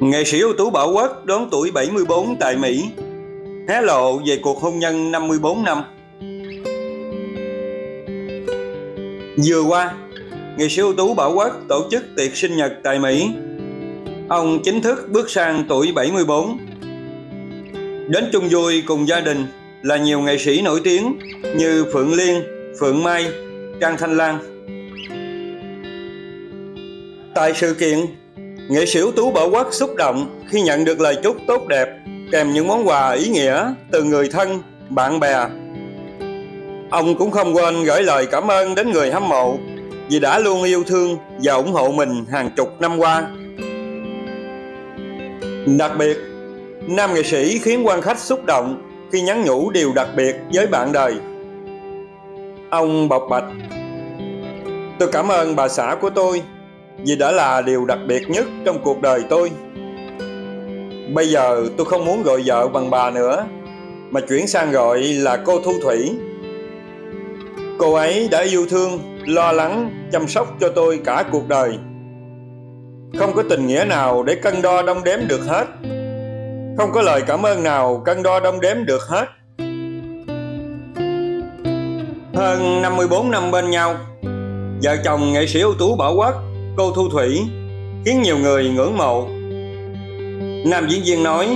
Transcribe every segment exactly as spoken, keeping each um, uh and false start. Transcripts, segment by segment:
Nghệ sĩ ưu tú Bảo Quốc đón tuổi bảy mươi tư tại Mỹ, hé lộ về cuộc hôn nhân năm mươi tư năm. Vừa qua, nghệ sĩ ưu tú Bảo Quốc tổ chức tiệc sinh nhật tại Mỹ. Ông chính thức bước sang tuổi bảy mươi tư. Đến chung vui cùng gia đình là nhiều nghệ sĩ nổi tiếng như Phượng Liên, Phượng Mai, Trang Thanh Lan. Tại sự kiện, nghệ sĩ ưu tú Bảo Quốc xúc động khi nhận được lời chúc tốt đẹp kèm những món quà ý nghĩa từ người thân, bạn bè. Ông cũng không quên gửi lời cảm ơn đến người hâm mộ vì đã luôn yêu thương và ủng hộ mình hàng chục năm qua. Đặc biệt, nam nghệ sĩ khiến quan khách xúc động khi nhắn nhủ điều đặc biệt với bạn đời. Ông bộc bạch: "Tôi cảm ơn bà xã của tôi vì đã là điều đặc biệt nhất trong cuộc đời tôi. Bây giờ tôi không muốn gọi vợ bằng bà nữa, mà chuyển sang gọi là cô Thu Thủy. Cô ấy đã yêu thương, lo lắng, chăm sóc cho tôi cả cuộc đời. Không có tình nghĩa nào để cân đo đong đếm được hết. Không có lời cảm ơn nào cân đo đong đếm được hết." Hơn năm mươi tư năm bên nhau, vợ chồng nghệ sĩ ưu tú Bảo Quốc, cô Thu Thủy khiến nhiều người ngưỡng mộ. Nam diễn viên nói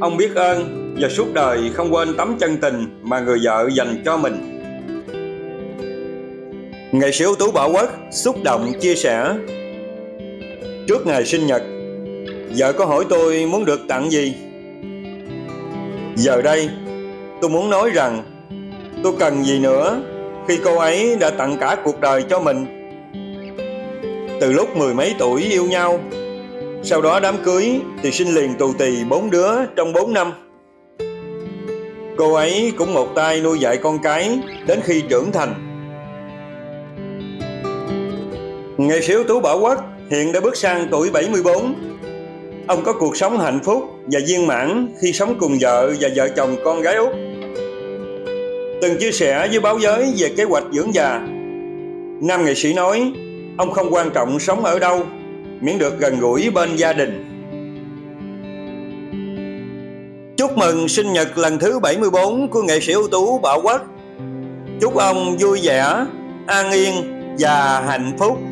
ông biết ơn và suốt đời không quên tấm chân tình mà người vợ dành cho mình. Nghệ sĩ ưu tú Bảo Quốc xúc động chia sẻ: "Trước ngày sinh nhật, vợ có hỏi tôi muốn được tặng gì. Giờ đây, tôi muốn nói rằng tôi cần gì nữa khi cô ấy đã tặng cả cuộc đời cho mình. Từ lúc mười mấy tuổi yêu nhau, sau đó đám cưới thì sinh liền tù tì bốn đứa trong bốn năm. Cô ấy cũng một tay nuôi dạy con cái đến khi trưởng thành." Nghệ sĩ ưu tú Bảo Quốc hiện đã bước sang tuổi bảy mươi tư. Ông có cuộc sống hạnh phúc và viên mãn khi sống cùng vợ và vợ chồng con gái út. Từng chia sẻ với báo giới về kế hoạch dưỡng già, nam nghệ sĩ nói ông không quan trọng sống ở đâu, miễn được gần gũi bên gia đình. Chúc mừng sinh nhật lần thứ bảy mươi tư của nghệ sĩ ưu tú Bảo Quốc. Chúc ông vui vẻ, an yên và hạnh phúc.